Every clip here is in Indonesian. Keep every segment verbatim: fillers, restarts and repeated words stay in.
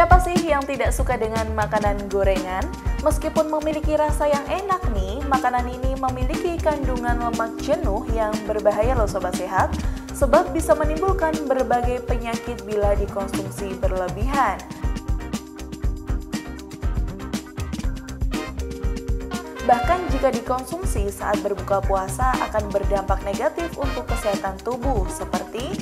Siapa sih yang tidak suka dengan makanan gorengan? Meskipun memiliki rasa yang enak nih, makanan ini memiliki kandungan lemak jenuh yang berbahaya loh sobat sehat, sebab bisa menimbulkan berbagai penyakit bila dikonsumsi berlebihan. Bahkan jika dikonsumsi saat berbuka puasa akan berdampak negatif untuk kesehatan tubuh seperti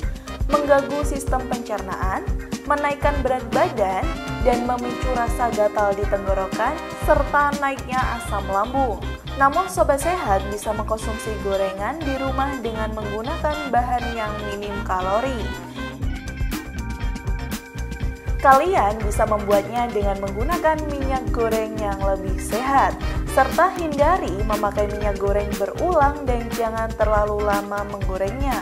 mengganggu sistem pencernaan, menaikkan berat badan, dan memicu rasa gatal di tenggorokan, serta naiknya asam lambung. Namun sobat sehat bisa mengkonsumsi gorengan di rumah dengan menggunakan bahan yang minim kalori. Kalian bisa membuatnya dengan menggunakan minyak goreng yang lebih sehat, serta hindari memakai minyak goreng berulang dan jangan terlalu lama menggorengnya.